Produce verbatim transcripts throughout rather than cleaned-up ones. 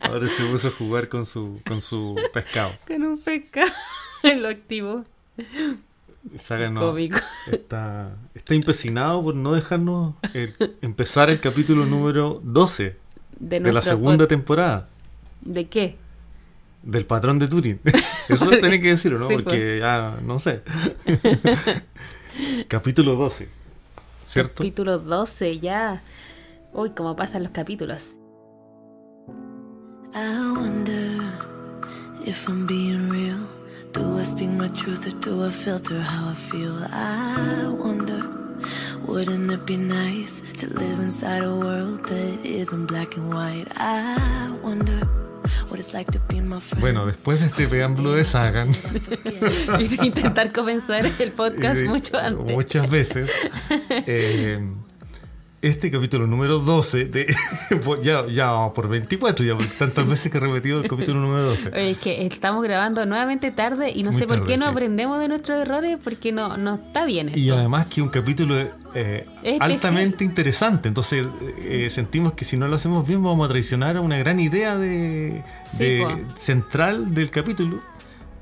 Ahora se puso a jugar con su, con su pescado. Con un pescado. Lo activo. Sagan no, está, está empecinado por no dejarnos el, empezar el capítulo número doce de, de la segunda temporada. ¿De qué? Del patrón de Turing. Eso tenés que decirlo, ¿no? Sí, porque por... ya no sé. Capítulo doce, ¿cierto? Capítulo doce, ya. Uy, cómo pasan los capítulos. I wonder if I'm being real. Do I speak my truth or do I filter how I feel? I wonder, wouldn't it be nice to live inside a world that isn't black and white? I wonder what it's like to be my friend. Bueno, después de este preámbulo de Sagan y intentar comenzar el podcast mucho antes, muchas veces, eh, este capítulo número doce de, ya, ya vamos por veinticuatro, ya por tantas veces que he repetido el capítulo número doce. Oye, es que estamos grabando nuevamente tarde y no muy sé tarde, por qué no sí. aprendemos de nuestros errores, porque no, no está bien esto. Y además que un capítulo eh, altamente interesante, entonces eh, sentimos que si no lo hacemos bien vamos a traicionar a una gran idea de, sí, de central del capítulo.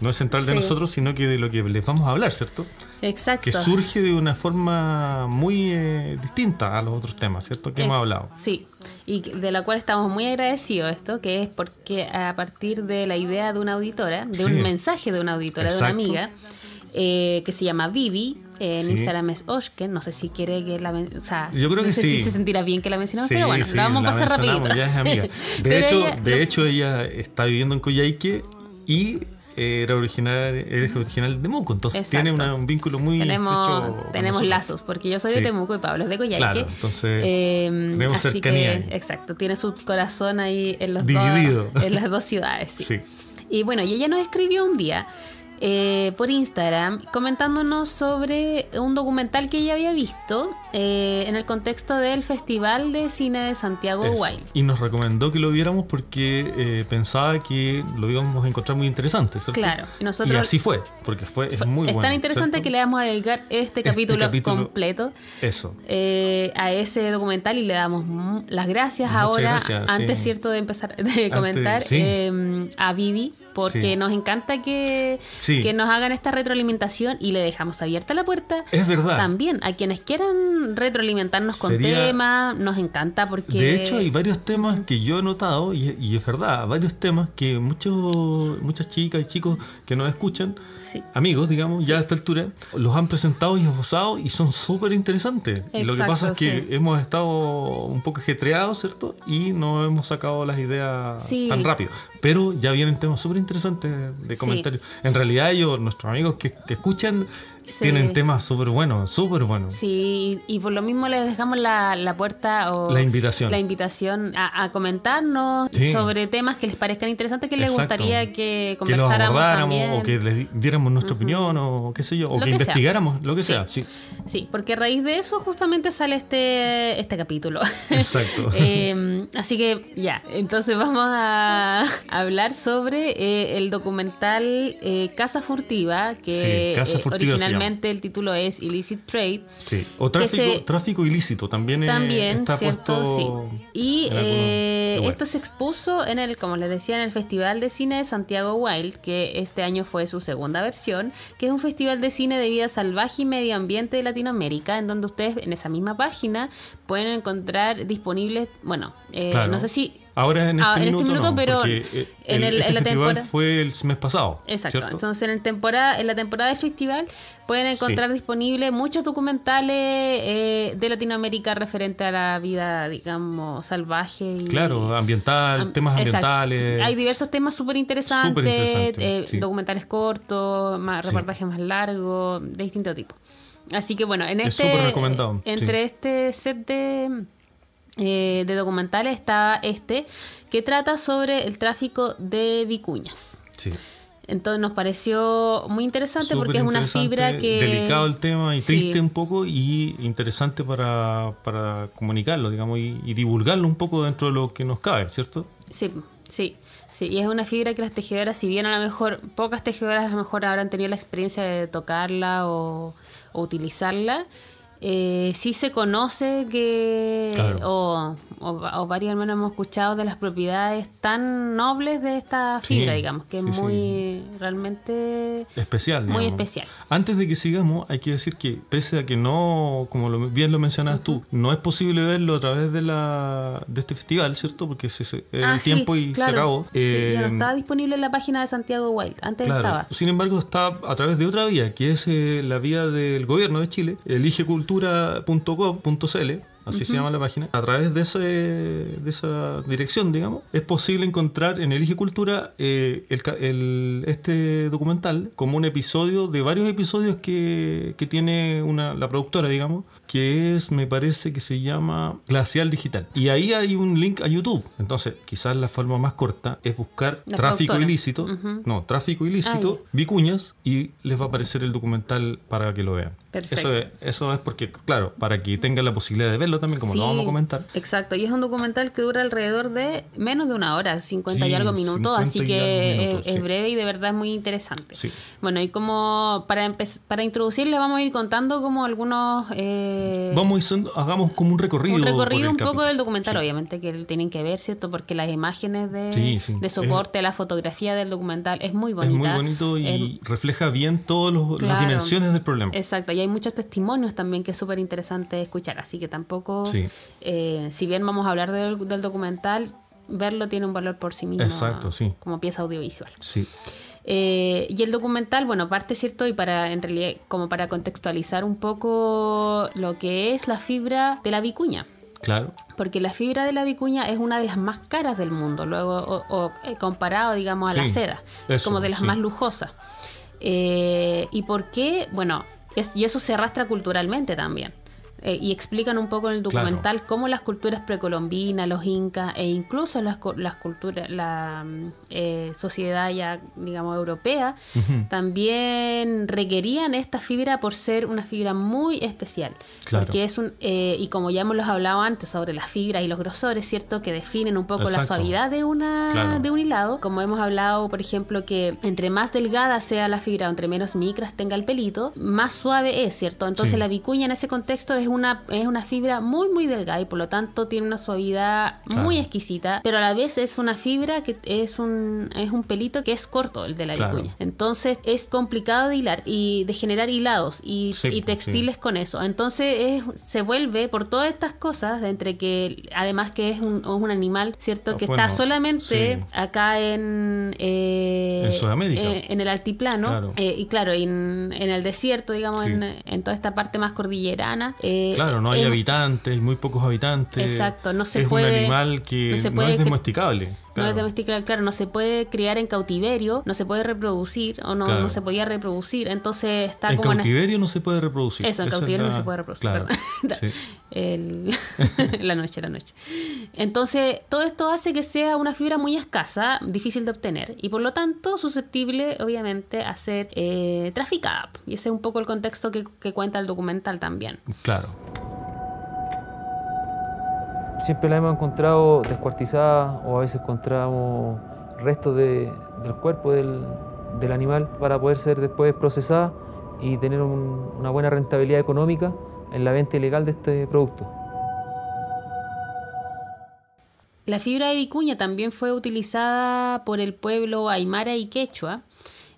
No es central de sí. nosotros, sino que de lo que les vamos a hablar, ¿cierto? Exacto. Que surge de una forma muy eh, distinta a los otros temas, ¿cierto? Que Ex hemos hablado. Sí, y de la cual estamos muy agradecidos, esto, que es porque a partir de la idea de una auditora, de sí. un mensaje de una auditora, Exacto. de una amiga, eh, que se llama Vivi, en sí. Instagram es Oshken, no sé si quiere que la mencionemos, o sea, yo creo no que sé sí. si se sentirá bien que la mencionemos, sí, pero bueno, sí, la vamos a pasar rapidito. Ya es amiga. De, hecho, ella, de no... hecho, ella está viviendo en Coyhaique y... Era original, eres original de Temuco, entonces Exacto. tiene una, un vínculo muy tenemos, estrecho. Tenemos lazos, porque yo soy sí. de Temuco y Pablo es de Coyhaique. Claro, entonces eh, tenemos así cercanía. Que, exacto, tiene su corazón ahí en, los dividido. Dos, en las dos ciudades. Sí. Sí. Y bueno, y ella nos escribió un día eh, por Instagram comentándonos sobre un documental que ella había visto eh, en el contexto del Festival de Cine de Santiago Wild. Y nos recomendó que lo viéramos porque eh, pensaba que lo íbamos a encontrar muy interesante, ¿cierto? Claro. Y, nosotros, y así fue, porque fue, fue es muy bueno. Es tan bueno, interesante ¿cierto? Que le vamos a dedicar este capítulo, este capítulo completo eso. Eh, a ese documental y le damos las gracias Muchas ahora, gracias, antes sí. cierto de empezar de antes, comentar, sí. eh, a Vivi, porque sí. nos encanta que... Sí. Sí. que nos hagan esta retroalimentación y le dejamos abierta la puerta. Es verdad. También a quienes quieran retroalimentarnos con Sería... temas, nos encanta porque... De hecho hay varios temas que yo he notado y, y es verdad, varios temas que muchos muchas chicas y chicos que nos escuchan, sí. amigos digamos, sí. ya a esta altura, los han presentado y esbozado y son súper interesantes. Exacto, lo que pasa es que sí. hemos estado un poco ajetreados, ¿cierto? Y no hemos sacado las ideas sí. tan rápido. Pero ya vienen temas súper interesantes de comentarios. Sí. En realidad ellos, nuestros amigos que, que escuchan sí. tienen temas súper buenos, súper buenos. Sí, y por lo mismo les dejamos la, la puerta o la invitación, la invitación a, a comentarnos sí. sobre temas que les parezcan interesantes, que les Exacto. gustaría que conversáramos, que también. O que les diéramos nuestra uh-huh. opinión o qué sé yo, o lo que, que investigáramos, lo que sí. sea. Sí. sí, porque a raíz de eso justamente sale este, este capítulo. Exacto. eh, así que ya, entonces vamos a hablar sobre eh, el documental eh, Casa Furtiva, que sí, Casa Furtiva eh, originalmente el título es Illicit Trade. Sí, o tráfico, se... tráfico ilícito también, también está ¿cierto? Puesto... Sí. Y eh, algunos... esto se expuso, en el como les decía, en el Festival de Cine de Santiago Wild, que este año fue su segunda versión, que es un festival de cine de vida salvaje y medio ambiente de Latinoamérica, en donde ustedes en esa misma página pueden encontrar disponibles, bueno, eh, claro. no sé si... Ahora en este, ah, en minuto, este minuto, no, pero el, en, el, este en la temporada fue el mes pasado. Exacto. ¿Cierto? Entonces en, el temporada, en la temporada del festival pueden encontrar sí. disponibles muchos documentales eh, de Latinoamérica referente a la vida, digamos, salvaje. Y, claro, ambiental, am temas ambientales. Exacto. Hay diversos temas súper interesantes, eh, sí. documentales cortos, más, reportajes sí. más largos, de distinto tipo. Así que bueno, en este, es recomendado, entre sí. este set de... Eh, de documentales está este que trata sobre el tráfico de vicuñas. Sí. Entonces nos pareció muy interesante Súper porque es una fibra que... Delicado el tema y sí. triste un poco y interesante para, para comunicarlo, digamos, y, y divulgarlo un poco dentro de lo que nos cabe, ¿cierto? Sí, sí. Sí, y es una fibra que las tejedoras, si bien a lo mejor pocas tejedoras a lo mejor habrán tenido la experiencia de tocarla o, o utilizarla, Eh, sí se conoce que claro. o, o, o varios hermanos hemos escuchado de las propiedades tan nobles de esta fibra, sí, digamos, que sí, es muy sí. realmente especial, digamos. muy especial. Antes de que sigamos, hay que decir que pese a que no, como lo, bien lo mencionabas uh-huh. tú, no es posible verlo a través de la de este festival, ¿cierto? Porque se, se, el ah, tiempo sí, y claro. se acabó. Eh, sí, ya no estaba disponible en la página de Santiago Wild, antes claro. estaba. Sin embargo, está a través de otra vía, que es eh, la vía del gobierno de Chile, Elige Cultura. cultura punto gov punto cl, así uh-huh. se llama la página. A través de, ese, de esa dirección, digamos, es posible encontrar en Elige Cultura eh, el, el, este documental como un episodio de varios episodios que, que tiene una, la productora, digamos, que es, me parece que se llama Glacial Digital. Y ahí hay un link a YouTube. Entonces, quizás la forma más corta es buscar la tráfico productora. ilícito, uh-huh. no, tráfico ilícito, Ay. vicuñas, y les va a aparecer el documental para que lo vean. Perfecto. Eso es, eso es porque, claro, para que tengan la posibilidad de verlo también, como sí, lo vamos a comentar. Exacto, y es un documental que dura alrededor de menos de una hora, cincuenta sí, y algo minutos, así que minutos, es, sí. es breve y de verdad es muy interesante. Sí. Bueno, y como para, para introducir, les vamos a ir contando como algunos... Eh, vamos diciendo, hagamos como un recorrido. Un recorrido un capítulo. poco del documental, sí. obviamente, que tienen que ver, ¿cierto? Porque las imágenes de, sí, sí. de soporte, es, la fotografía del documental es muy bonita. Es muy bonito y es, refleja bien todas claro, las dimensiones del problema. Exacto, y hay muchos testimonios también que es súper interesante escuchar, así que tampoco, sí. eh, si bien vamos a hablar del, del documental, verlo tiene un valor por sí mismo. Exacto, sí. Como pieza audiovisual. Sí. Eh, y el documental, bueno, parte, ¿cierto? Y para, en realidad, como para contextualizar un poco lo que es la fibra de la vicuña. Claro. Porque la fibra de la vicuña es una de las más caras del mundo, luego o, o, comparado, digamos, a sí, la seda. Eso, como de las sí. más lujosas. Eh, ¿Y por qué? Bueno... Es, y eso se arrastra culturalmente también. Eh, y explican un poco en el documental claro. cómo las culturas precolombinas, los incas e incluso las, las culturas, la eh, sociedad ya, digamos, europea, uh-huh. también requerían esta fibra por ser una fibra muy especial. Claro. Porque es un, eh, y como ya hemos hablado antes sobre las fibras y los grosores, ¿cierto? Que definen un poco Exacto. la suavidad de, una, claro. de un hilado. Como hemos hablado, por ejemplo, que entre más delgada sea la fibra, entre menos micras tenga el pelito, más suave es, ¿cierto? Entonces sí. la vicuña en ese contexto es Una, es una fibra muy muy delgada y por lo tanto tiene una suavidad claro. muy exquisita, pero a la vez es una fibra que es un, es un pelito que es corto, el de la claro. vicuña. Entonces es complicado de hilar y de generar hilados y, sí, y textiles sí. con eso. Entonces es, se vuelve por todas estas cosas, entre que además que es un, un animal, ¿cierto? Que bueno, está solamente sí. acá en eh, en Sudamérica, eh, en el altiplano claro. Eh, y claro, en, en el desierto, digamos, sí. en, en toda esta parte más cordillerana. Eh, Claro, no hay en, habitantes, muy pocos habitantes. Exacto, no se es puede. Es un animal que no, se puede, no es domesticable. Claro. No es domesticable, claro, no se puede criar en cautiverio, no se puede reproducir, o no, claro. no se podía reproducir. Entonces está en como. En cautiverio no se puede reproducir. Eso, en Esa cautiverio la... no se puede reproducir. Claro. Sí. El... la noche, la noche. Entonces, todo esto hace que sea una fibra muy escasa, difícil de obtener y por lo tanto susceptible, obviamente, a ser eh, traficada. Y ese es un poco el contexto que, que cuenta el documental también. Claro. Siempre la hemos encontrado descuartizada o a veces encontramos restos de, del cuerpo del, del animal para poder ser después procesada y tener un, una buena rentabilidad económica en la venta ilegal de este producto. La fibra de vicuña también fue utilizada por el pueblo Aymara y Quechua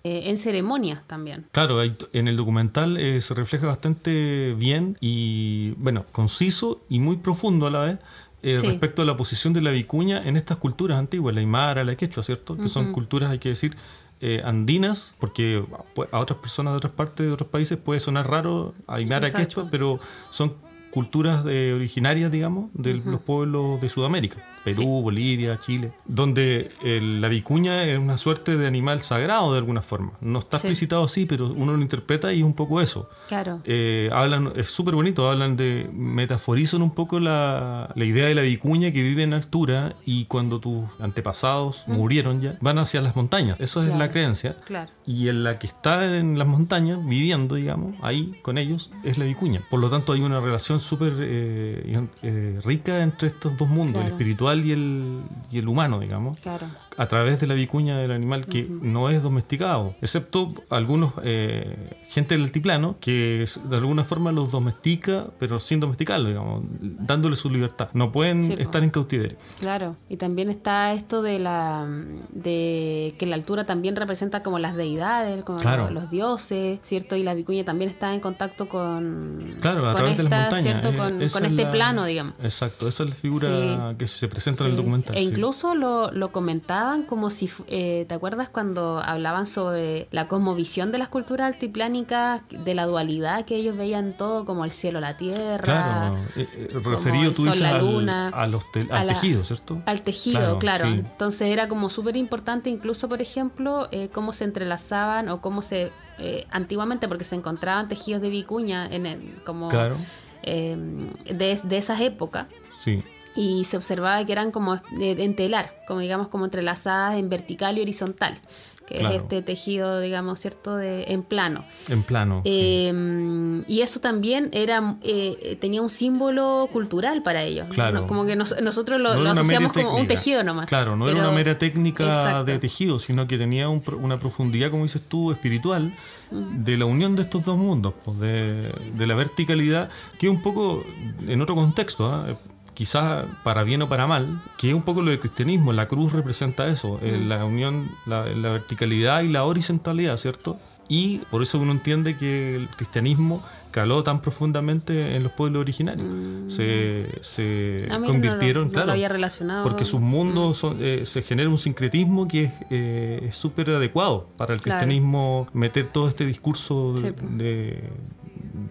Eh, en ceremonias también. Claro, hay, en el documental eh, se refleja bastante bien y, bueno, conciso y muy profundo a la vez eh, sí. respecto a la posición de la vicuña en estas culturas antiguas, la aymara, la quechua, ¿cierto? Que uh-huh. son culturas, hay que decir, eh, andinas, porque a otras personas de otras partes, de otros países, puede sonar raro aymara, Exacto. quechua, pero son culturas de, originarias, digamos, de uh-huh. los pueblos de Sudamérica. Perú, sí. Bolivia, Chile, donde eh, la vicuña es una suerte de animal sagrado de alguna forma. No está sí. explicitado así, pero uno lo interpreta y es un poco eso. Claro. Eh, hablan, es súper bonito, hablan de, metaforizan un poco la, la idea de la vicuña que vive en altura y cuando tus antepasados mm. murieron ya, van hacia las montañas. Esa claro. es la creencia. Claro. Y en la que está en las montañas, viviendo, digamos, ahí con ellos, es la vicuña. Por lo tanto, hay una relación súper eh, eh, rica entre estos dos mundos, claro. el espiritual y el, y el humano, digamos. Claro. a través de la vicuña del animal que uh-huh. no es domesticado, excepto algunos eh, gente del altiplano que de alguna forma los domestica, pero sin domesticarlo, digamos, dándole su libertad. No pueden sí, estar pues. en cautiverio. Claro, y también está esto de la de que la altura también representa como las deidades, como claro. los dioses, ¿cierto? Y la vicuña también está en contacto con claro, a con través esta, de las montañas, ¿cierto? Con, con este la, plano, digamos. Exacto, esa es la figura sí. que se presenta sí. en el documental. E incluso sí. lo, lo comentaban como si, eh, ¿te acuerdas cuando hablaban sobre la cosmovisión de las culturas altiplánicas, de la dualidad que ellos veían todo, como el cielo, la tierra? Claro, eh, eh, referido tú dices la luna, al, a los te al a la, tejido, ¿cierto? Al tejido, claro. claro. Sí. Entonces era como súper importante, incluso, por ejemplo, eh, cómo se entrelazaban o cómo se, eh, antiguamente, porque se encontraban tejidos de vicuña en el, como claro. eh, de, de esas épocas. Sí. Y se observaba que eran como en telar, como digamos como entrelazadas en vertical y horizontal, que claro. es este tejido, digamos, ¿cierto? De, en plano. En plano, eh, sí. Y eso también era eh, tenía un símbolo cultural para ellos. Claro. ¿No? Como que nos, nosotros lo, no lo asociamos como técnica. un tejido nomás. Claro, no pero, era una mera técnica exacto. de tejido, sino que tenía un, una profundidad, como dices tú, espiritual, de la unión de estos dos mundos, pues de, de la verticalidad, que un poco, en otro contexto, ¿eh? quizás para bien o para mal, que es un poco lo del cristianismo. La cruz representa eso, mm. eh, la unión, la, la verticalidad y la horizontalidad, ¿cierto? Y por eso uno entiende que el cristianismo caló tan profundamente en los pueblos originarios. Mm. Se, se convirtieron, no lo, claro, no lo había relacionado. Porque sus mundos son, eh, se genera un sincretismo que es eh, súper adecuado para el cristianismo, claro. meter todo este discurso sí. de... de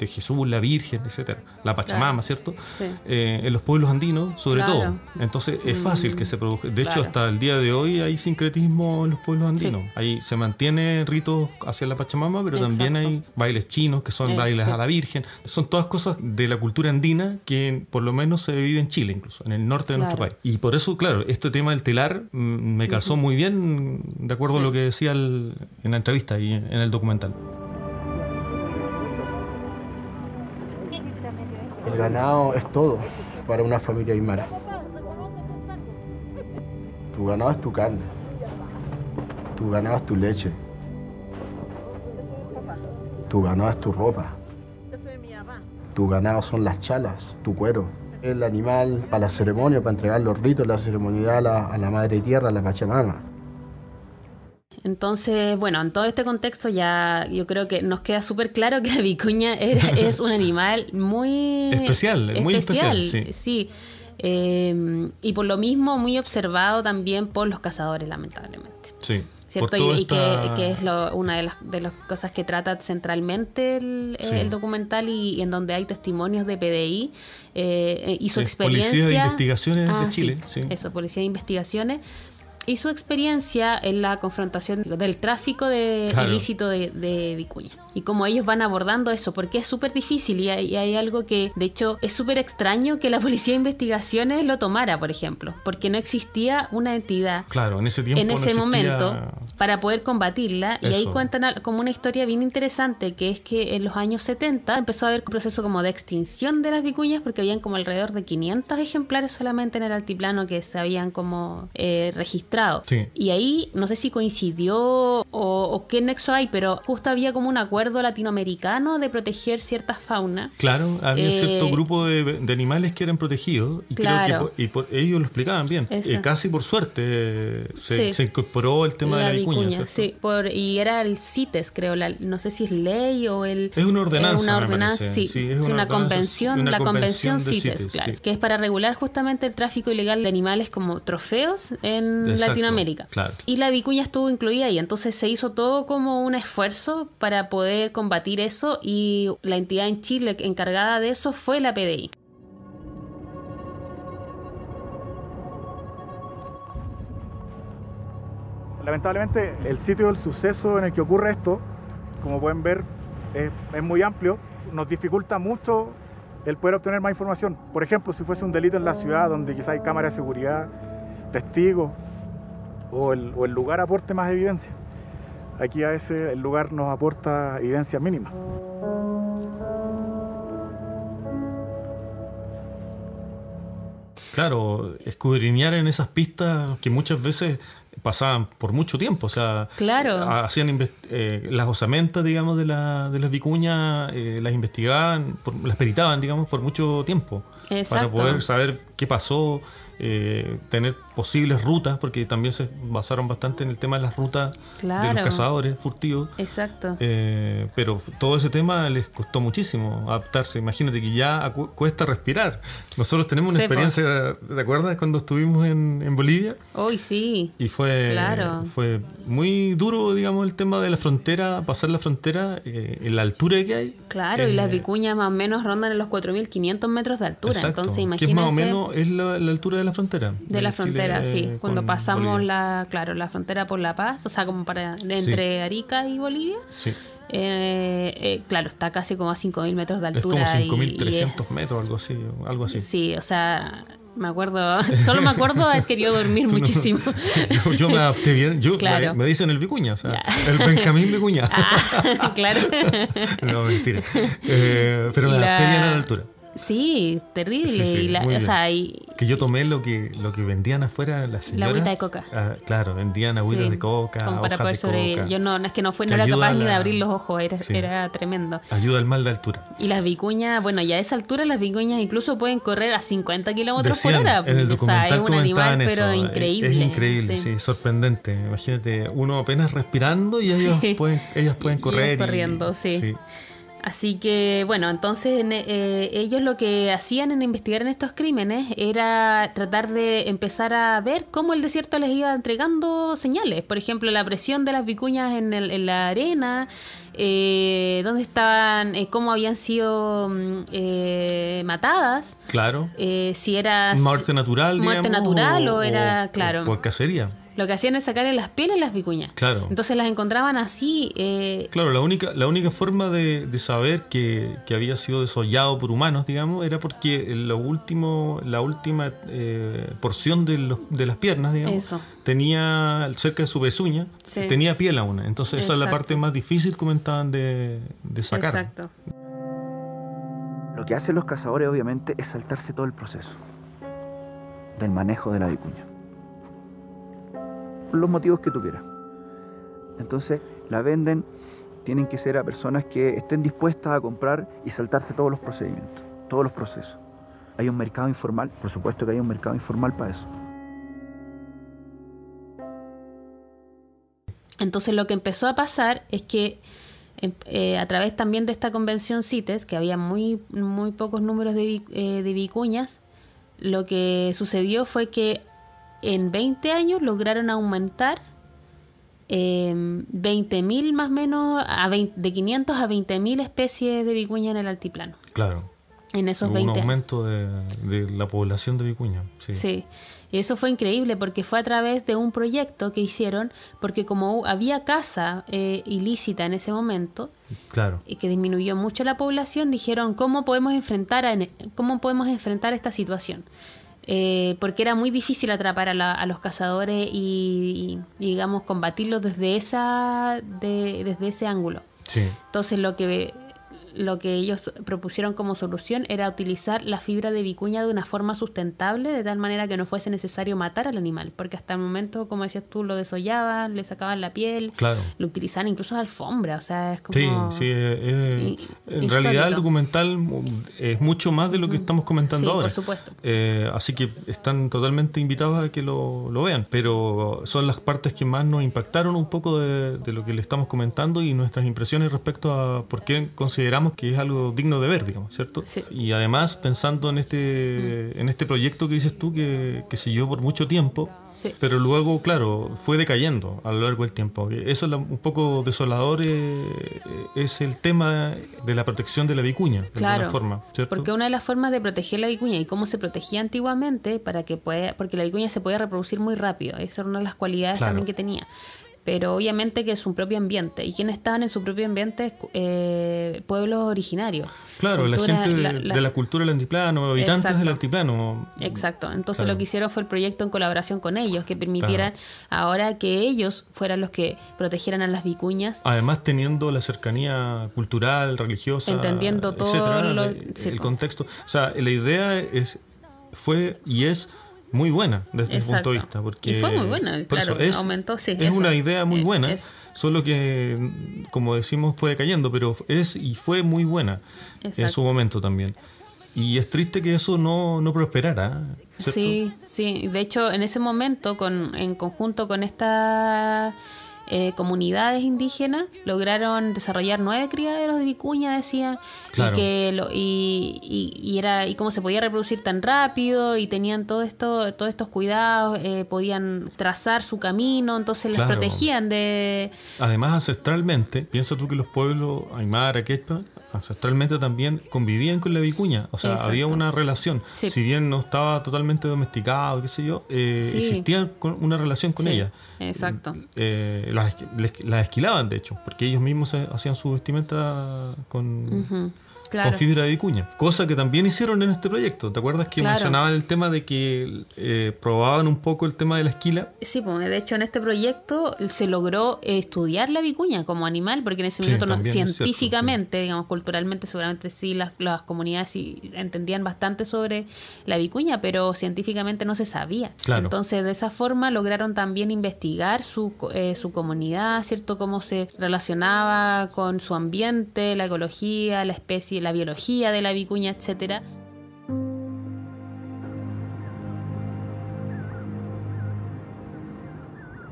Jesús, la Virgen, etcétera, la Pachamama, claro. ¿cierto? Sí. Eh, en los pueblos andinos, sobre claro. todo. Entonces es fácil mm, que se produzca. De claro. hecho, hasta el día de hoy hay sincretismo en los pueblos andinos. Sí. Ahí se mantienen ritos hacia la Pachamama, pero Exacto. también hay bailes chinos, que son eh, bailes sí. a la Virgen. Son todas cosas de la cultura andina que por lo menos se vive en Chile, incluso, en el norte de claro. nuestro país. Y por eso, claro, este tema del telar me calzó uh-huh. muy bien, de acuerdo sí. a lo que decía el, en la entrevista y en el documental. El ganado es todo para una familia aymara. Tu ganado es tu carne, tu ganado es tu leche, tu ganado es tu ropa, tu ganado son las chalas, tu cuero. El animal para la ceremonia, para entregar los ritos, la ceremonia a la, a la madre tierra, a la Pachamama. Entonces, bueno, en todo este contexto ya yo creo que nos queda súper claro que la vicuña era, es un animal muy... especial, especial, muy especial, sí. sí. Eh, y por lo mismo muy observado también por los cazadores, lamentablemente. Sí. ¿Cierto? Y, y esta... que, que es lo, una de las, de las cosas que trata centralmente el, sí. el documental y, y en donde hay testimonios de P D I eh, y su es experiencia... Policía de Investigaciones ah, de Chile. Sí, sí. Eso, Policía de Investigaciones. Y su experiencia en la confrontación del tráfico de claro. ilícito de, de vicuña. Y cómo ellos van abordando eso, porque es súper difícil y hay, y hay algo que, de hecho, es súper extraño que la Policía de Investigaciones lo tomara, por ejemplo, porque no existía una entidad claro, en ese, tiempo en ese no momento para poder combatirla. Eso. Y ahí cuentan como una historia bien interesante, que es que en los años setenta empezó a haber un proceso como de extinción de las vicuñas, porque habían como alrededor de quinientos ejemplares solamente en el altiplano que se habían como eh, registrado. Sí. Y ahí, no sé si coincidió o, o qué nexo hay, pero justo había como un acuerdo latinoamericano de proteger ciertas faunas. Claro, había eh, cierto grupo de, de animales que eran protegidos y claro. creo que por, y por, ellos lo explicaban bien. Eh, casi por suerte se, sí. se incorporó el tema la de la vicuña. vicuña sí, por, y era el CITES, creo, la, no sé si es ley o el... Es una ordenanza. Es una ordenanza, sí, sí, es una, una ordenanza, convención, una la convención, convención CITES, CITES claro, sí. que es para regular justamente el tráfico ilegal de animales como trofeos en Exacto, Latinoamérica. Claro. Y la vicuña estuvo incluida ahí, entonces se hizo todo como un esfuerzo para poder combatir eso, y la entidad en Chile encargada de eso fue la P D I. Lamentablemente el sitio del suceso en el que ocurre esto, como pueden ver, es, es muy amplio, nos dificulta mucho el poder obtener más información. Por ejemplo, si fuese un delito en la ciudad donde quizá hay cámaras de seguridad, testigos, o el, o el lugar aporte más evidencia. Aquí a veces el lugar nos aporta evidencias mínimas. Claro, escudriñar en esas pistas que muchas veces pasaban por mucho tiempo, o sea, claro. hacían eh, las osamentas, digamos, de, la, de las vicuñas, eh, las investigaban, por, las peritaban, digamos, por mucho tiempo. Exacto. Para poder saber qué pasó, eh, tener posibles rutas, porque también se basaron bastante en el tema de las rutas claro. de los cazadores furtivos. Exacto. Eh, pero todo ese tema les costó muchísimo adaptarse. Imagínate que ya cuesta respirar. Nosotros tenemos una Sepa. experiencia, ¿te acuerdas? Cuando estuvimos en, en Bolivia. Hoy sí. Y fue, claro. fue muy duro, digamos, el tema de la frontera, pasar la frontera, eh, en la altura que hay. Claro, eh, y las vicuñas más o menos rondan en los cuatro mil quinientos metros de altura. Exacto. Entonces, imagínate. Que más o menos es la, la altura de la frontera. De, de la Chile, frontera, sí. Eh, Cuando pasamos Bolivia. la claro la frontera por La Paz, o sea, como para entre sí. Arica y Bolivia, sí. eh, eh, claro, está casi como a cinco mil metros de altura. Es como cinco mil trescientos metros, algo así, algo así. Sí, o sea, me acuerdo, solo me acuerdo de haber querido dormir no, muchísimo. No, yo me adapté bien, yo, claro. me, me dicen el Vicuña, o sea, el Benjamín Vicuña. Ah, claro. No, mentira. Eh, pero me adapté la... bien a la altura. Sí, terrible. Sí, sí, y la, o sea, y, que yo tomé lo que lo que vendían afuera las señoras. La agüita de coca. Ah, claro, vendían agüitas sí, de coca. Como para poder sobrevivir. Yo no, es que no fue, que no era capaz la, ni de abrir los ojos, era, sí, era tremendo. Ayuda al mal de altura. Y las vicuñas, bueno, ya a esa altura las vicuñas incluso pueden correr a cincuenta kilómetros por hora. En el documental, o sea, es un animal, eso, pero increíble. Es, es increíble, sí. sí, sorprendente. Imagínate, uno apenas respirando y ellos sí. pueden, ellas pueden correr. Y corriendo, y, sí. sí. Así que, bueno, entonces eh, ellos lo que hacían en investigar en estos crímenes era tratar de empezar a ver cómo el desierto les iba entregando señales. Por ejemplo, la presión de las vicuñas en, el, en la arena, eh, dónde estaban, eh, cómo habían sido eh, matadas. Claro. Eh, si era muerte natural, muerte digamos, natural o, o era, o, claro. por cacería. Lo que hacían es sacarle las pieles a las vicuñas. Claro. Entonces las encontraban así. Eh... Claro, la única, la única forma de, de saber que, que había sido desollado por humanos, digamos, era porque lo último, la última eh, porción de, los, de las piernas, digamos, Eso. tenía cerca de su pezuña, sí. tenía piel aún. Entonces esa Exacto. es la parte más difícil, comentaban, de, de sacar. Exacto. Lo que hacen los cazadores, obviamente, es saltarse todo el proceso del manejo de la vicuña. Los motivos que tú quieras. Entonces, la venden, tienen que ser a personas que estén dispuestas a comprar y saltarse todos los procedimientos, todos los procesos. Hay un mercado informal, por supuesto que hay un mercado informal para eso. Entonces, lo que empezó a pasar es que Eh, a través también de esta convención CITES, que había muy, muy pocos números de, eh, de vicuñas, lo que sucedió fue que en veinte años lograron aumentar eh, veinte mil más o menos, a veinte, de quinientas a veinte mil especies de vicuña en el altiplano. Claro. En esos Hubo veinte un aumento de, de la población de vicuña. Sí. sí. Y eso fue increíble porque fue a través de un proyecto que hicieron, porque como había caza eh, ilícita en ese momento, claro. y que disminuyó mucho la población, dijeron cómo podemos enfrentar a, cómo podemos enfrentar esta situación. Eh, porque era muy difícil atrapar a, la, a los cazadores y, y, digamos, combatirlos desde esa de, desde ese ángulo. Sí. Entonces lo que lo que ellos propusieron como solución era utilizar la fibra de vicuña de una forma sustentable, de tal manera que no fuese necesario matar al animal, porque hasta el momento, como decías tú, lo desollaban, le sacaban la piel, claro. lo utilizaban incluso de alfombra, o sea, es como... Sí, sí, eh, eh, en realidad el documental es mucho más de lo que estamos comentando sí, ahora. Sí, por supuesto. Eh, así que están totalmente invitados a que lo, lo vean, pero son las partes que más nos impactaron un poco de, de lo que le estamos comentando y nuestras impresiones respecto a por qué consideramos que es algo digno de ver, digamos, ¿cierto? Sí. Y además, pensando en este, en este proyecto que dices tú, que, que siguió por mucho tiempo, sí. pero luego, claro, fue decayendo a lo largo del tiempo. Eso es la, un poco desolador, eh, es el tema de la protección de la vicuña, de claro, alguna forma, ¿cierto? Porque una de las formas de proteger la vicuña y cómo se protegía antiguamente, para que pueda, porque la vicuña se podía reproducir muy rápido, esa era una de las cualidades claro. también que tenía. Pero obviamente que es su propio ambiente. ¿Y quiénes estaban en su propio ambiente? Eh, pueblos originarios. Claro, cultura, la gente de la, la, de la cultura del altiplano, habitantes exacto, del altiplano. Exacto. Entonces claro. lo que hicieron fue el proyecto en colaboración con ellos, que permitieran claro. ahora que ellos fueran los que protegieran a las vicuñas. Además teniendo la cercanía cultural, religiosa, entendiendo todo etcétera, lo, el, sí, el contexto. O sea, la idea es fue y es muy buena desde el punto de vista. Porque, y fue muy buena, claro, es, aumentó, sí. Es eso, una idea muy buena, es, solo que, como decimos, fue decayendo, pero es y fue muy buena, exacto, en su momento también. Y es triste que eso no, no prosperara, ¿cierto? Sí, sí. De hecho, en ese momento, con, en conjunto con esta... Eh, comunidades indígenas lograron desarrollar nueve criaderos de vicuña, decían, claro, y que lo, y, y, y era y cómo se podía reproducir tan rápido, y tenían todo esto, todos estos cuidados, eh, podían trazar su camino, entonces las, claro, protegían de... Además, ancestralmente, piensa tú que los pueblos Aymara, Quechua, ancestralmente también convivían con la vicuña, o sea, exacto, había una relación, sí, si bien no estaba totalmente domesticado, qué sé yo, eh, sí, existía una relación con, sí, ella, exacto, eh, Las, las esquilaban, de hecho, porque ellos mismos hacían su vestimenta con, uh-huh, claro, con fibra de vicuña, cosa que también hicieron en este proyecto. ¿Te acuerdas que, claro, mencionaban el tema de que eh, probaban un poco el tema de la esquila? Sí, pues de hecho en este proyecto se logró estudiar la vicuña como animal, porque en ese momento, sí, no, científicamente, cierto, sí, digamos, culturalmente seguramente sí las, las comunidades sí entendían bastante sobre la vicuña, pero científicamente no se sabía, claro, entonces de esa forma lograron también investigar su, eh, su comunidad, cierto, cómo se relacionaba con su ambiente, la ecología, la especie, la biología de la vicuña, etcétera.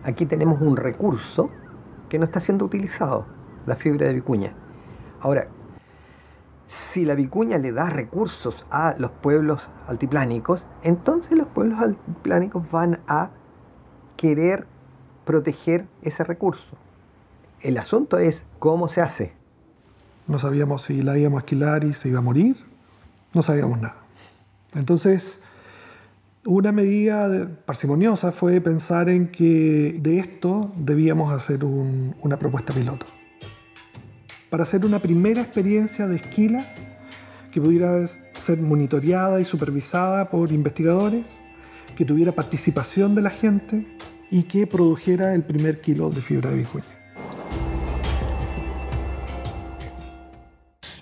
Aquí tenemos un recurso que no está siendo utilizado, la fibra de vicuña. Ahora, si la vicuña le da recursos a los pueblos altiplánicos, entonces los pueblos altiplánicos van a querer proteger ese recurso. El asunto es cómo se hace. No sabíamos si la íbamos a esquilar y se iba a morir. No sabíamos nada. Entonces, una medida parsimoniosa fue pensar en que de esto debíamos hacer un, una propuesta piloto. Para hacer una primera experiencia de esquila que pudiera ser monitoreada y supervisada por investigadores, que tuviera participación de la gente y que produjera el primer kilo de fibra de vicuña.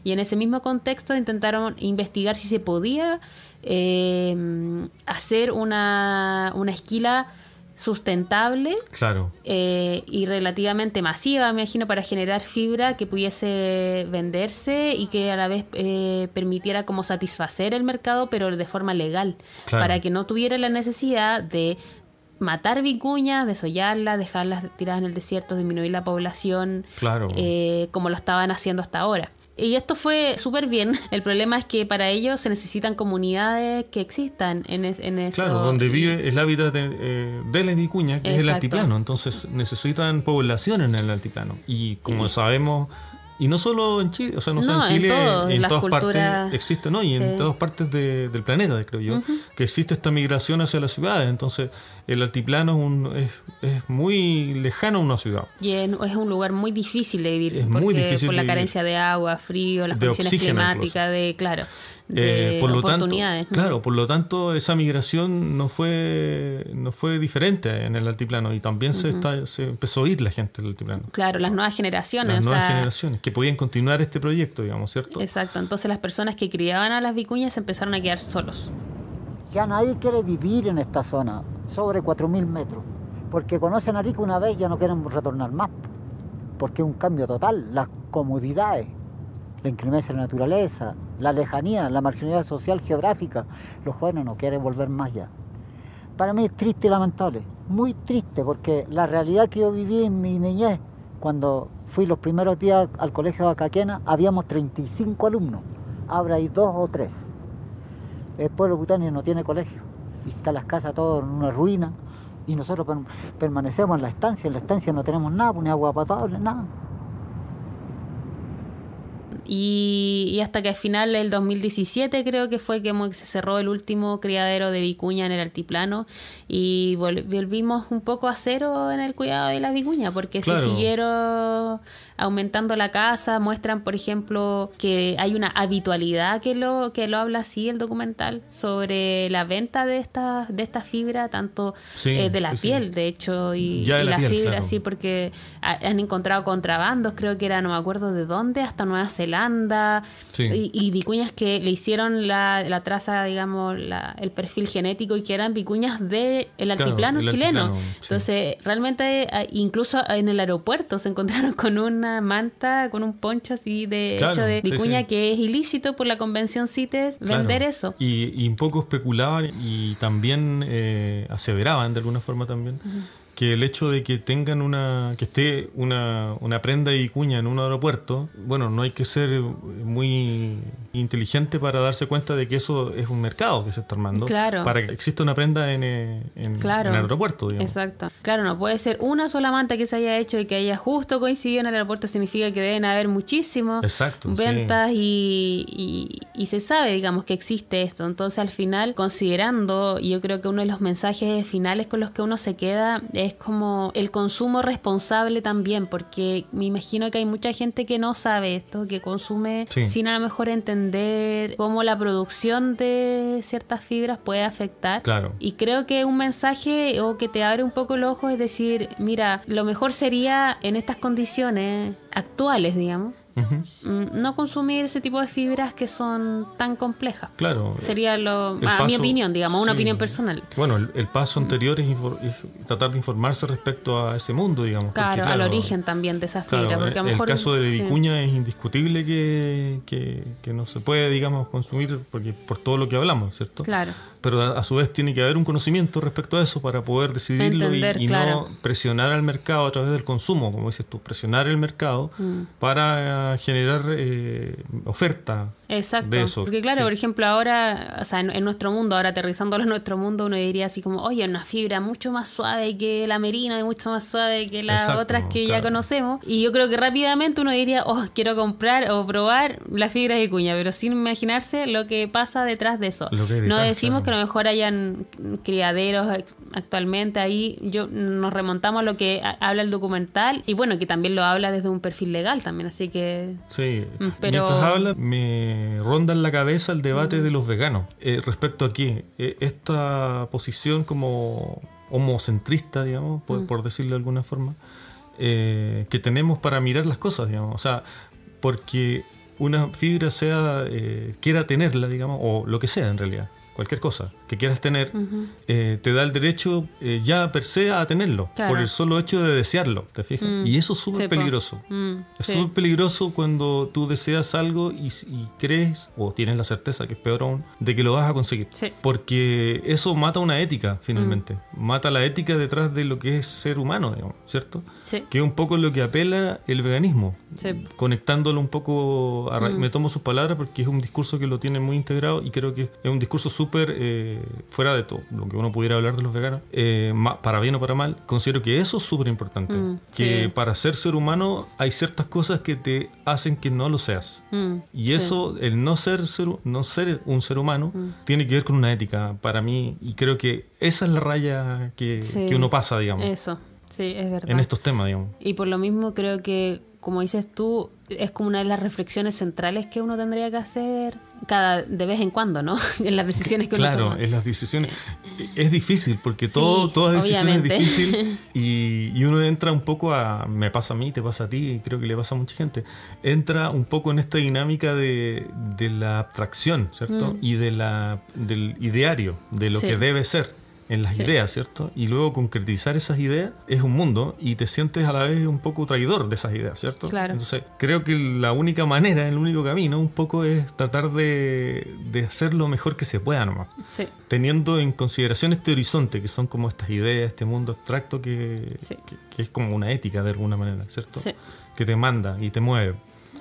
Y en ese mismo contexto intentaron investigar si se podía eh, hacer una, una esquila sustentable, claro, eh, y relativamente masiva, me imagino, para generar fibra que pudiese venderse y que a la vez eh, permitiera como satisfacer el mercado, pero de forma legal, claro, para que no tuviera la necesidad de matar vicuñas, desollarlas, dejarlas tiradas en el desierto, disminuir la población, claro, eh, como lo estaban haciendo hasta ahora. Y esto fue súper bien. El problema es que para ello se necesitan comunidades que existan en, es, en eso. Claro, donde vive el hábitat de, eh, de la vicuña, que, exacto, es el altiplano. Entonces necesitan población en el altiplano. Y como, sí, sabemos, y no solo en Chile, o sea, no, no solo en Chile, en, todos, en todas culturas, partes existe, ¿no? Y sí, en todas partes de, del planeta, creo yo, uh-huh, que existe esta migración hacia las ciudades. Entonces el altiplano es, un, es, es muy lejano a una ciudad. Y es un lugar muy difícil de vivir. Es muy difícil por la vivir. carencia de agua, frío, las condiciones climáticas, de, claro, de eh, por lo oportunidades. Tanto, ¿no? Claro, por lo tanto esa migración no fue no fue diferente en el altiplano, y también se, uh-huh, está, se empezó a oír la gente del altiplano. Claro, las nuevas generaciones. Las nuevas sea, generaciones que podían continuar este proyecto, digamos, ¿cierto? Exacto, entonces las personas que criaban a las vicuñas se empezaron a quedar solos. Ya nadie quiere vivir en esta zona, sobre cuatro mil metros, porque conocen Arica una vez y ya no quieren retornar más, porque es un cambio total, las comodidades, la inclemencia de la naturaleza, la lejanía, la marginalidad social geográfica, los jóvenes no quieren volver más ya. Para mí es triste y lamentable, muy triste, porque la realidad que yo viví en mi niñez, cuando fui los primeros días al colegio de Acaquena, habíamos treinta y cinco alumnos, ahora hay dos o tres. El pueblo putani no tiene colegio, y están las casas todas en una ruina, y nosotros per permanecemos en la estancia, en la estancia no tenemos nada, ni agua potable, nada. Y, y hasta que al final del dos mil diecisiete creo que fue que se cerró el último criadero de vicuña en el altiplano, y vol volvimos un poco a cero en el cuidado de la vicuña, porque, claro, se siguieron aumentando la caza. Muestran, por ejemplo, que hay una habitualidad que lo que lo habla así el documental sobre la venta de esta, de esta fibra, tanto, sí, eh, de la, sí, piel, sí, de hecho, y, de y la, la piel, fibra, claro, sí, porque han encontrado contrabandos, creo que era, no me acuerdo de dónde, hasta Nueva Zelanda, Holanda, sí. y, y vicuñas que le hicieron la, la traza, digamos, la, el perfil genético, y que eran vicuñas del de altiplano, claro, chileno. Altiplano, sí. Entonces, realmente, incluso en el aeropuerto se encontraron con una manta, con un poncho así de claro, hecho de vicuña, sí, sí. que es ilícito por la convención CITES vender claro. eso. Y, y un poco especulaban y también eh, aseveraban de alguna forma también. Uh-huh. Que el hecho de que tengan una que esté una, una prenda y cuña en un aeropuerto, bueno, no hay que ser muy inteligente para darse cuenta de que eso es un mercado que se está armando. Claro. Para que exista una prenda en, en, claro. en el aeropuerto, digamos. Exacto. Claro, no puede ser una sola manta que se haya hecho y que haya justo coincidido en el aeropuerto, significa que deben haber muchísimas ventas, sí. y, y, y se sabe, digamos, que existe esto. Entonces, al final, considerando, yo creo que uno de los mensajes finales con los que uno se queda es es como el consumo responsable también, porque me imagino que hay mucha gente que no sabe esto, que consume sí. sin a lo mejor entender cómo la producción de ciertas fibras puede afectar. Claro. Y creo que un mensaje o que te abre un poco los ojos es decir, mira, lo mejor sería en estas condiciones actuales, digamos, Uh-huh. no consumir ese tipo de fibras que son tan complejas. Claro. Sería lo, a paso, mi opinión, digamos, una sí. opinión personal. Bueno, el, el paso anterior es, es tratar de informarse respecto a ese mundo, digamos. Claro, porque, claro al origen también de esa fibra. Claro, porque a lo mejor, el caso de la vicuña sí. es indiscutible que, que, que no se puede, digamos, consumir porque por todo lo que hablamos, ¿cierto? Claro. Pero a, a su vez tiene que haber un conocimiento respecto a eso para poder decidirlo. Entender, y, y claro. no presionar al mercado a través del consumo, como dices tú, presionar el mercado mm. para generar eh, oferta. Exacto, de eso. Porque claro, sí. por ejemplo ahora, o sea, en, en nuestro mundo, ahora aterrizándolo en nuestro mundo, uno diría así como, oye, una fibra mucho más suave que la merina y mucho más suave que las Exacto, otras que claro. ya conocemos, y yo creo que rápidamente uno diría, oh, quiero comprar o probar las fibras de cuña, pero sin imaginarse lo que pasa detrás de eso. No detrás, decimos claro. que a lo mejor hayan criaderos actualmente, ahí yo nos remontamos a lo que habla el documental, y bueno, que también lo habla desde un perfil legal también, así que... Sí, pero... mientras habla me ronda en la cabeza el debate de los veganos eh, respecto a qué eh, esta posición como homocentrista, digamos, por, mm. por decirlo de alguna forma, eh, que tenemos para mirar las cosas, digamos, o sea, porque una fibra sea eh, quiera tenerla, digamos, o lo que sea en realidad, cualquier cosa que quieras tener, uh-huh. eh, te da el derecho eh, ya per se a tenerlo, claro. por el solo hecho de desearlo, ¿te fijas? Mm. Y eso es súper sí, peligroso. Mm, es súper sí. peligroso cuando tú deseas algo y, y crees, o tienes la certeza, que es peor aún, de que lo vas a conseguir. Sí. Porque eso mata una ética, finalmente. Mm. Mata la ética detrás de lo que es ser humano, digamos, ¿cierto? Sí. Que es un poco lo que apela el veganismo. Sí. Conectándolo un poco, a ra- mm. me tomo sus palabras porque es un discurso que lo tiene muy integrado y creo que es un discurso súper Eh, fuera de todo lo que uno pudiera hablar de los veganos, eh, ma, para bien o para mal, considero que eso es súper importante. Mm, que sí. para ser ser humano hay ciertas cosas que te hacen que no lo seas. Mm, y eso, sí. el no ser, ser, no ser un ser humano, mm. tiene que ver con una ética para mí. Y creo que esa es la raya que, sí. que uno pasa, digamos. Eso, sí, es verdad. En estos temas, digamos. Y por lo mismo creo que, como dices tú, es como una de las reflexiones centrales que uno tendría que hacer cada de vez en cuando, ¿no? En las decisiones que claro, uno toma. En las decisiones. Es difícil porque todo, sí, toda decisión obviamente. Es difícil y, y uno entra un poco a... Me pasa a mí, te pasa a ti, creo que le pasa a mucha gente. Entra un poco en esta dinámica de, de la abstracción, ¿cierto? Mm. Y de la, del ideario, de lo sí. que debe ser. En las sí. ideas, ¿cierto? Y luego concretizar esas ideas es un mundo y te sientes a la vez un poco traidor de esas ideas, ¿cierto? Claro. Entonces, creo que la única manera, el único camino, un poco es tratar de, de hacer lo mejor que se pueda nomás. Sí. Teniendo en consideración este horizonte, que son como estas ideas, este mundo abstracto que, sí. que, que es como una ética de alguna manera, ¿cierto? Sí. Que te manda y te mueve.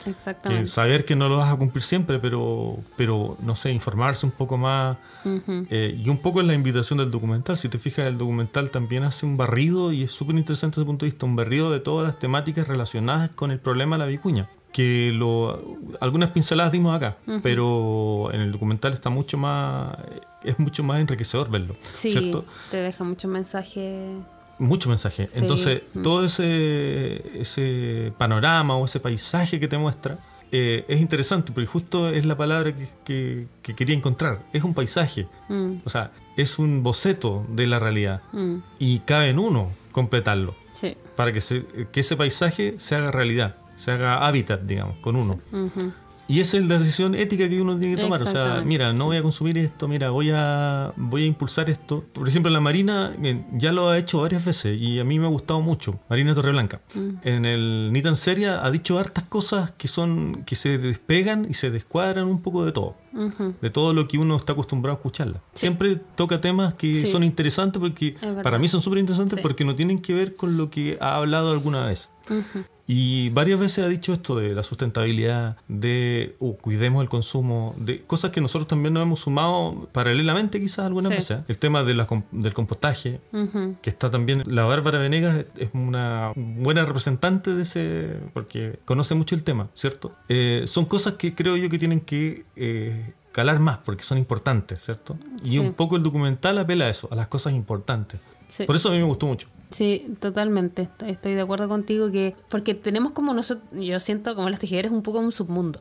Exactamente. Que saber que no lo vas a cumplir siempre, pero, pero no sé, informarse un poco más. Uh-huh. eh, y un poco es la invitación del documental. Si te fijas, el documental también hace un barrido, y es súper interesante desde ese punto de vista, un barrido de todas las temáticas relacionadas con el problema de la vicuña. Que lo, algunas pinceladas dimos acá, uh-huh. pero en el documental está mucho más, es mucho más enriquecedor verlo. Sí, ¿cierto? Te deja mucho mensaje. Mucho mensaje. Sí. Entonces, mm. todo ese, ese panorama o ese paisaje que te muestra eh, es interesante, porque justo es la palabra que, que, que quería encontrar. Es un paisaje. Mm. O sea, es un boceto de la realidad. Mm. Y cabe en uno completarlo. Sí. Para que, se, que ese paisaje se haga realidad, se haga hábitat, digamos, con uno. Sí. Uh-huh. Y esa es la decisión ética que uno tiene que tomar. O sea, mira, no sí. voy a consumir esto, mira, voy a voy a impulsar esto. Por ejemplo, la Marina ya lo ha hecho varias veces y a mí me ha gustado mucho. Marina Torreblanca, mm. en el Ni Tan Seria, ha dicho hartas cosas que son que se despegan y se descuadran un poco de todo. Uh-huh. De todo lo que uno está acostumbrado a escucharla. Sí. Siempre toca temas que sí. son interesantes, porque para mí son súper interesantes sí. porque no tienen que ver con lo que ha hablado alguna vez. Uh-huh. Y varias veces ha dicho esto de la sustentabilidad, de oh, cuidemos el consumo, de cosas que nosotros también nos hemos sumado paralelamente quizás algunas sí. veces. El tema de la, del compostaje, uh-huh. que está también... La Bárbara Venegas es una buena representante de ese... porque conoce mucho el tema, ¿cierto? Eh, son cosas que creo yo que tienen que... Eh, calar más, porque son importantes, ¿cierto? Y sí. un poco el documental apela a eso, a las cosas importantes. Sí. Por eso a mí me gustó mucho. Sí, totalmente. Estoy de acuerdo contigo que... Porque tenemos como nosotros... Yo siento como Las Tejedoras un poco un submundo.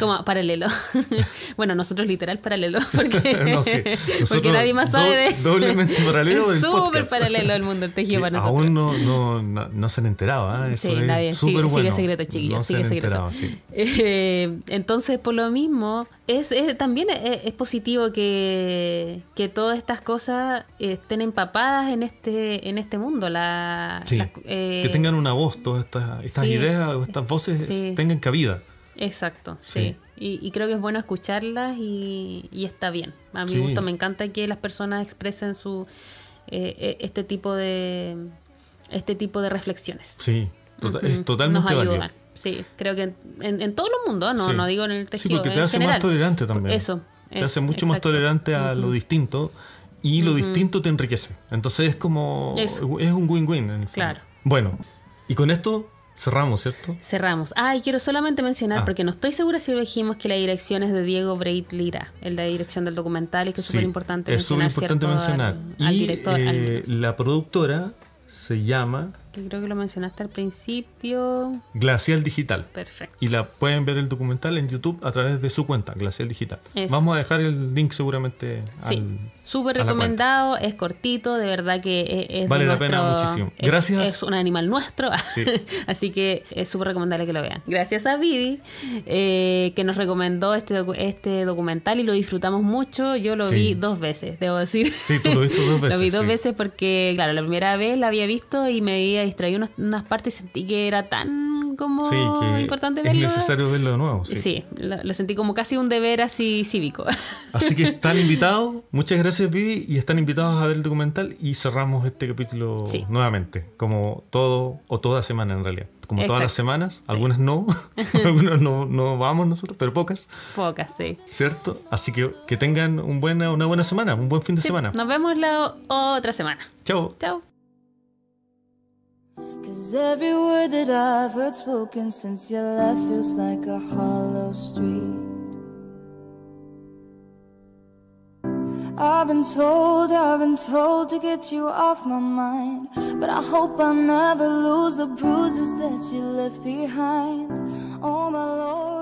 Como paralelo. Bueno, nosotros literal paralelo. Porque, no, sí. porque nadie más sabe de... Doblemente paralelo del podcast. Súper paralelo el mundo del tejido para nosotros. Aún no, no, no, no se han enterado. ¿Eh? Eso sí, nadie. Sí, bueno. Sigue secreto, chiquillos. No sigue se secreto. Sí. Eh, entonces, por lo mismo... Es, es, también es, es positivo que, que todas estas cosas estén empapadas en este en este mundo. La, sí, las, eh, que tengan una voz, todas estas, estas sí, ideas o estas voces sí. tengan cabida. Exacto, sí. sí. Y, y creo que es bueno escucharlas y, y está bien. A mi sí. gusto, me encanta que las personas expresen su eh, este tipo de este tipo de reflexiones. Sí, to uh-huh. es totalmente válido. Sí, creo que en, en todo el mundo, no, sí. no digo en el tejido. Sí, porque te hace general. más tolerante también. Eso. Te es, hace mucho exacto. más tolerante a uh-huh. lo distinto y lo uh-huh. distinto te enriquece. Entonces es como... Eso. Es un win-win en el fondo. Claro. Bueno, y con esto cerramos, ¿cierto? Cerramos. Ah, y quiero solamente mencionar, ah. porque no estoy segura si lo dijimos, que la dirección es de Diego Breit Lira, el de la dirección del documental, y que es súper sí, importante mencionar, ¿cierto? Es súper importante mencionar. Al, al y director, eh, al... la productora... se llama... Que creo que lo mencionaste al principio... Glacial Digital. Perfecto. Y la pueden ver el documental en YouTube a través de su cuenta, Glacial Digital. Eso. Vamos a dejar el link seguramente al... Sí, súper recomendado, es cortito, de verdad que es... Vale la nuestro, pena muchísimo. Es, Gracias. Es un animal nuestro, sí. así que es súper recomendable que lo vean. Gracias a Vivi, eh, que nos recomendó este, docu este documental y lo disfrutamos mucho. Yo lo sí. vi dos veces, debo decir. Sí, tú lo viste dos veces. Lo vi dos sí. veces porque, claro, la primera vez la había visto y me había distraído unas, unas partes y sentí que era tan como sí, que importante verlo. Es necesario verlo de nuevo. Sí, sí lo, lo sentí como casi un deber así cívico. Así que están invitados, muchas gracias Vivi, y están invitados a ver el documental y cerramos este capítulo sí. nuevamente, como todo o toda semana en realidad. Como Exacto. todas las semanas, algunas sí. no, algunas no, no vamos nosotros, pero pocas. Pocas, sí. ¿Cierto? Así que que tengan un buena, una buena semana, un buen fin de sí. semana. Nos vemos la otra semana. Chao. Chao. 'Cause every word that I've heard spoken since you left feels like a hollow street. I've been told, I've been told to get you off my mind, but I hope I never lose the bruises that you left behind. Oh my Lord.